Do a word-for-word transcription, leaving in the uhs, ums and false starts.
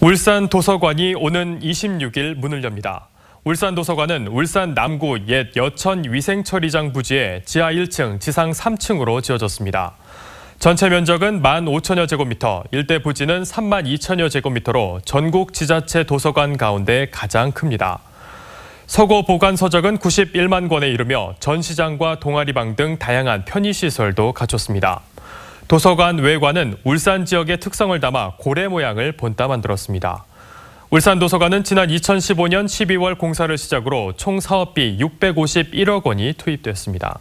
울산 도서관이 오는 이십육일 문을 엽니다. 울산 도서관은 울산 남구 옛 여천 위생처리장 부지에 지하 일층, 지상 삼층으로 지어졌습니다. 전체 면적은 만 오천여 제곱미터, 일대 부지는 삼만 이천여 제곱미터로 전국 지자체 도서관 가운데 가장 큽니다. 서고 보관 서적은 구십일만 권에 이르며 전시장과 동아리방 등 다양한 편의시설도 갖췄습니다. 도서관 외관은 울산 지역의 특성을 담아 고래 모양을 본따 만들었습니다. 울산 도서관은 지난 이천십오년 십이월 공사를 시작으로 총 사업비 육백오십일억 원이 투입됐습니다.